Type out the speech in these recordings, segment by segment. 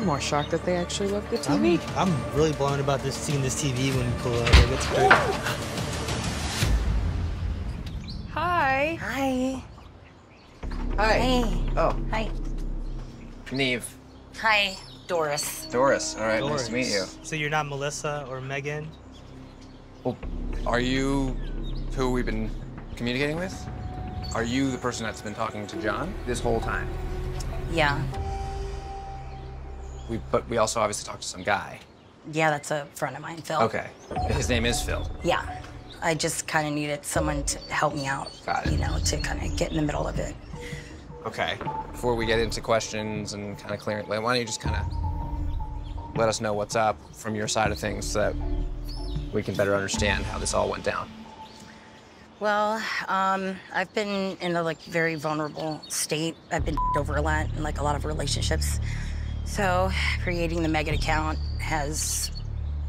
I'm more shocked that they actually love the TV. I'm really blown about this, seeing this TV when we pull over. It's great. Hi. Hi. Hi. Hey. Oh. Hi. Neve. Hi. Doris. Doris. All right. Doris. Nice to meet you. So you're not Melissa or Megan? Well, are you who we've been communicating with? Are you the person that's been talking to John this whole time? Yeah. But we also obviously talked to some guy. Yeah, that's a friend of mine, Phil. Okay. His name is Phil. Yeah. I just kind of needed someone to help me out. Got it. You know, to kind of get in the middle of it. Okay. Before we get into questions and kind of clearing, why don't you just kind of let us know what's up from your side of things so that we can better understand how this all went down? Well, I've been in a very vulnerable state. I've been over a lot in a lot of relationships. So creating the Megan account has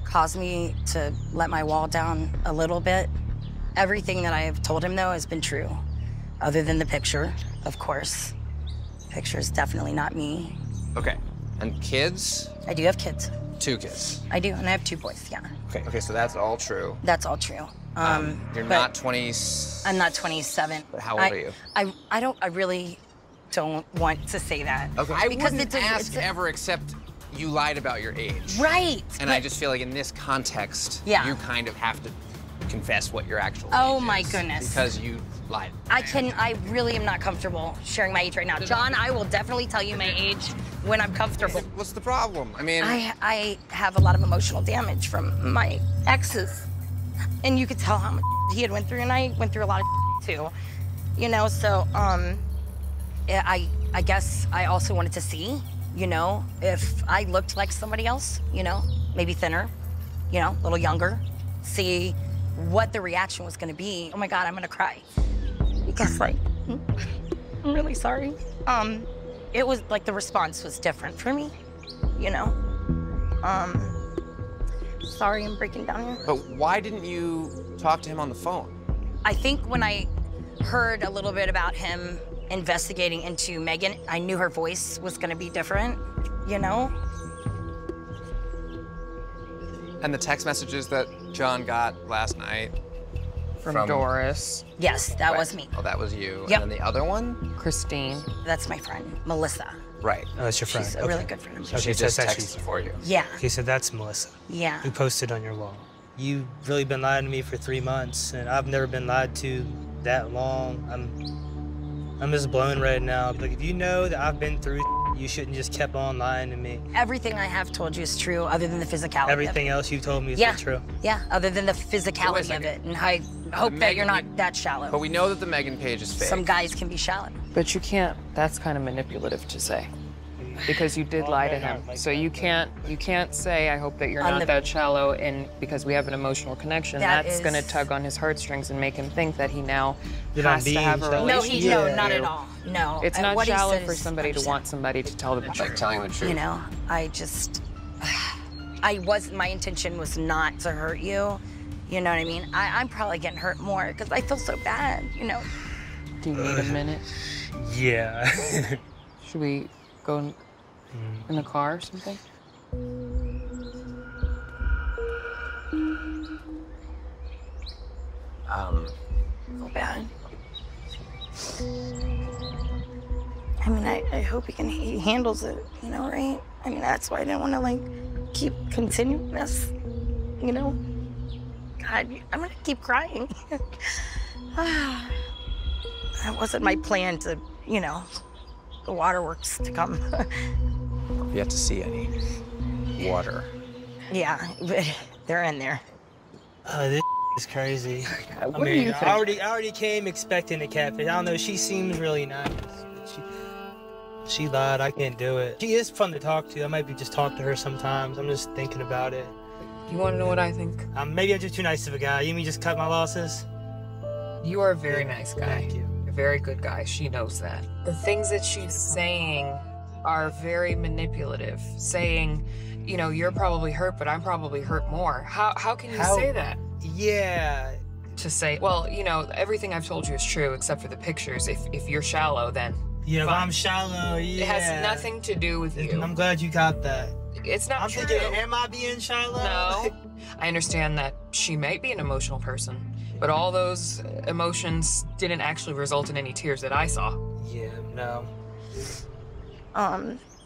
caused me to let my wall down a little bit. Everything that I have told him, though, has been true, other than the picture, of course. The picture is definitely not me. Okay. And kids? I do have kids. 2 kids? I do, and I have 2 boys, yeah. Okay, okay, so that's all true. That's all true. You're not 20... I'm not 27. But how old are you? I really don't want to say that. Okay. I wouldn't ask ever except you lied about your age. Right. And I just feel like in this context, yeah, you kind of have to confess what your actual age is. Oh my goodness. Because you lied. I really am not comfortable sharing my age right now. John, I will definitely tell you my age when I'm comfortable. What's the problem? I mean... I have a lot of emotional damage from my exes. And you could tell how much he had went through, and I went through a lot of too. You know, so, I guess I also wanted to see, you know, if I looked like somebody else, you know, maybe thinner, you know, a little younger, see what the reaction was gonna be. Oh my God, I'm gonna cry. Because I'm really sorry. It was like the response was different for me, you know? Sorry, I'm breaking down here. But why didn't you talk to him on the phone? I think when I heard a little bit about him investigating into Megan, I knew her voice was gonna be different, you know? And the text messages that John got last night from Doris. Yes, that was me. Oh, that was you. Yep. And then the other one? Christine. That's my friend, Melissa. Right. Oh, that's your friend. She's a really good friend of mine. She just texted for you. Yeah. Okay, so that's Melissa. Yeah. Who posted on your wall. You've really been lying to me for 3 months, and I've never been lied to that long. I'm just blown right now. Like, if you know that I've been through, you shouldn't just kept on lying to me. Everything I have told you is true, other than the physicality. Everything else you've told me is not true. Yeah, other than the physicality of it. And I hope that you're not that shallow. But we know that the Megan page is fake. Some guys can be shallow. But you can't. That's kind of manipulative to say, because you did lie to him. So you can't say, I hope that you're not that shallow, and because we have an emotional connection, that's going to tug on his heartstrings and make him think that he now has to have a relationship. No, not at all. No. It's not shallow for somebody to want somebody to tell them the truth. Like telling the truth. You know, my intention was not to hurt you. You know what I mean? I'm probably getting hurt more because I feel so bad, you know. Do you need a minute? Yeah. Should we go in the car or something? Feel bad. I mean, I hope he handles it, you know, right? I mean, that's why I didn't want to, keep continuing this, you know? God, I'm gonna keep crying. That wasn't my plan to, you know, the waterworks to come. You have to see any water. Yeah, but they're in there. Oh, this is crazy. What do you think? I already came expecting a catfish. I don't know, she seems really nice. She lied, I can't do it. She is fun to talk to. I might just talk to her sometimes. I'm just thinking about it. You want to know what I think? Maybe I'm just too nice of a guy. You mean just cut my losses? You are a very nice guy. Thank you. A very good guy. She knows that. The things that she's saying are very manipulative. Saying, you know, you're probably hurt, but I'm probably hurt more. How can you say that? Yeah. To say, well, you know, everything I've told you is true except for the pictures. If you're shallow, then Yeah, but I'm shallow. Yeah. It has nothing to do with you. I'm glad you got that. It's not true. I'm thinking, am I being shallow? No. I understand that she might be an emotional person, but all those emotions didn't actually result in any tears that I saw. Yeah, no.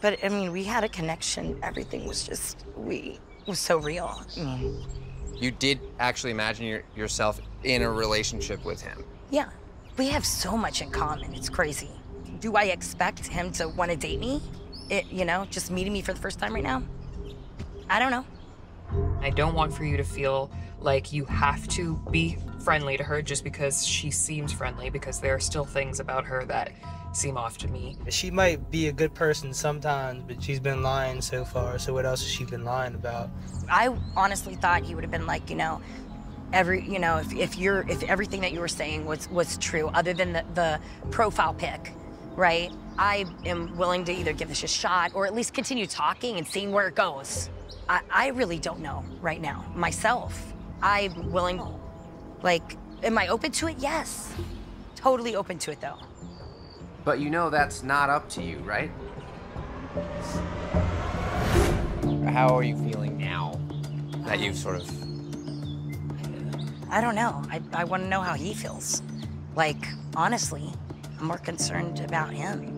But I mean, we had a connection. Everything was just, was so real. I mean. You did actually imagine yourself in a relationship with him. Yeah, we have so much in common. It's crazy. Do I expect him to want to date me? You know, just meeting me for the first time right now? I don't know. I don't want for you to feel like you have to be friendly to her just because she seems friendly, because there are still things about her that seem off to me. She might be a good person sometimes, but she's been lying so far, so what else has she been lying about? I honestly thought he would have been like, you know, if everything that you were saying was true, other than the profile pic, right? I am willing to either give this a shot or at least continue talking and seeing where it goes. I really don't know right now, myself. I'm willing, like, am I open to it? Yes. Totally open to it, though. But you know that's not up to you, right? How are you feeling now that you've sort of... I don't know. I want to know how he feels. Like, honestly, I'm more concerned about him.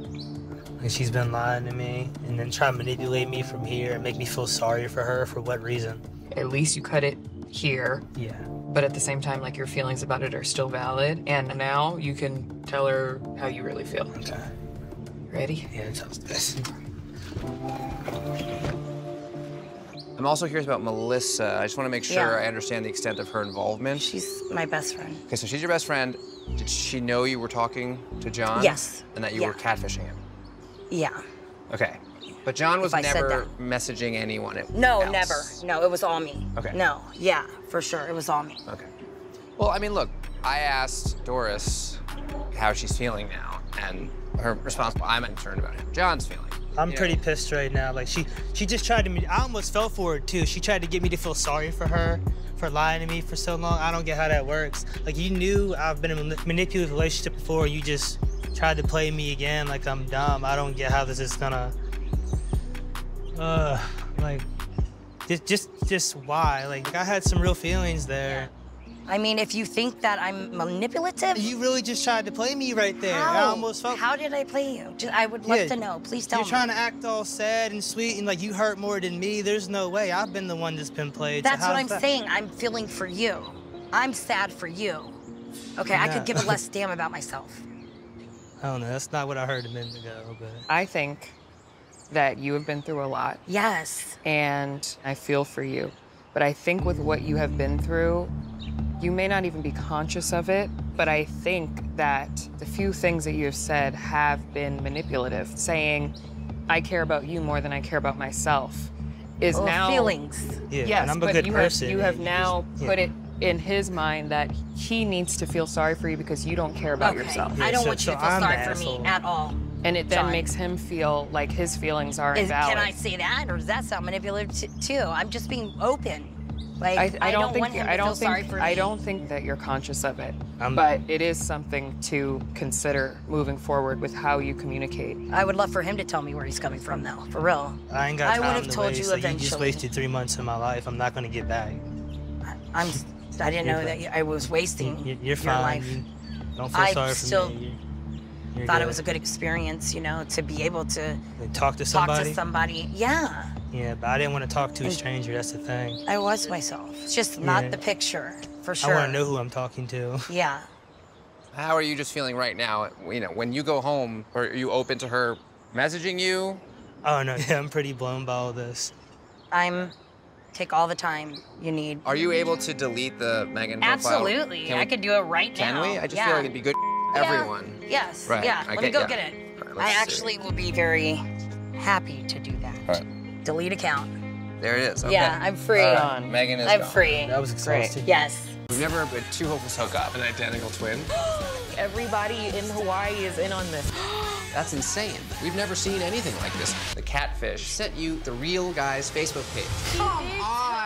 And she's been lying to me and then trying to manipulate me from here and make me feel sorry for her. For what reason? At least you cut it here. Yeah. But at the same time, like, your feelings about it are still valid. And now you can tell her how you really feel. Okay. Ready? Yeah, it sounds good. I'm also curious about Melissa. I just want to make sure I understand the extent of her involvement. She's my best friend. Okay, so she's your best friend. Did she know you were talking to John? Yes. And that you were catfishing him? Yeah. Okay. But John was never messaging anyone else? No, never. No, it was all me. Okay. No, yeah, for sure. It was all me. Okay. Well, I mean, look, I asked Doris how she's feeling now, and her response, well, I'm concerned about him. John's feeling. I'm pretty pissed right now. Like, she just tried to, I almost fell for it, too. She tried to get me to feel sorry for her for lying to me for so long. I don't get how that works. Like, you knew I've been in a manipulative relationship before. You just tried to play me again like I'm dumb. I don't get how this is gonna, like, just why? Like, I had some real feelings there. I mean, if you think that I'm manipulative. You really just tried to play me right there. How? I almost felt. How did I play you? I would love to know. Please tell me. You're trying to act all sad and sweet and like you hurt more than me. There's no way. I've been the one that's been played. That's what I'm saying. I'm feeling for you. I'm sad for you. Okay, I could give a less damn about myself. I don't know. That's not what I heard a minute ago, but. I think that you have been through a lot. Yes. And I feel for you. But I think with what you have been through, you may not even be conscious of it, but I think that the few things that you have said have been manipulative. Saying, I care about you more than I care about myself is now... feelings. Yeah, yes, and I'm a good person. You have now put it in his mind that he needs to feel sorry for you because you don't care about yourself. Yeah, I don't want you to feel sorry for me at all. And it then makes him feel like his feelings are invalid. Can I say that, or does that sound manipulative too? I'm just being open. Like, I don't think that you're conscious of it, but it is something to consider moving forward with how you communicate. I would love for him to tell me where he's coming from, though, for real. I ain't got time to waste. You eventually. You just wasted 3 months of my life. I'm not going to get back. I didn't know that I was wasting your life. You don't feel sorry for me. I thought it was a good experience, you know, to be able to talk to somebody. Yeah. Yeah, but I didn't want to talk to a stranger, that's the thing. I was myself. It's just not the picture, for sure. I want to know who I'm talking to. Yeah. How are you just feeling right now? You know, when you go home, are you open to her messaging you? Oh, no, yeah, I'm pretty blown by all this. Take all the time you need. Are you able to delete the Megan profile? Absolutely. I could do it right now. Can we? I just feel like it'd be good for everyone. Yes, right. Let me go get it. Right, I actually will be very happy to do that. All right. Delete account. There it is. Okay. Yeah, I'm free. Megan is gone. Free. That was exhausting. Yes. We've never been two hopefuls hook up. An identical twin. Everybody in Hawaii is in on this. That's insane. We've never seen anything like this. The Catfish sent you the real guy's Facebook page. Come on.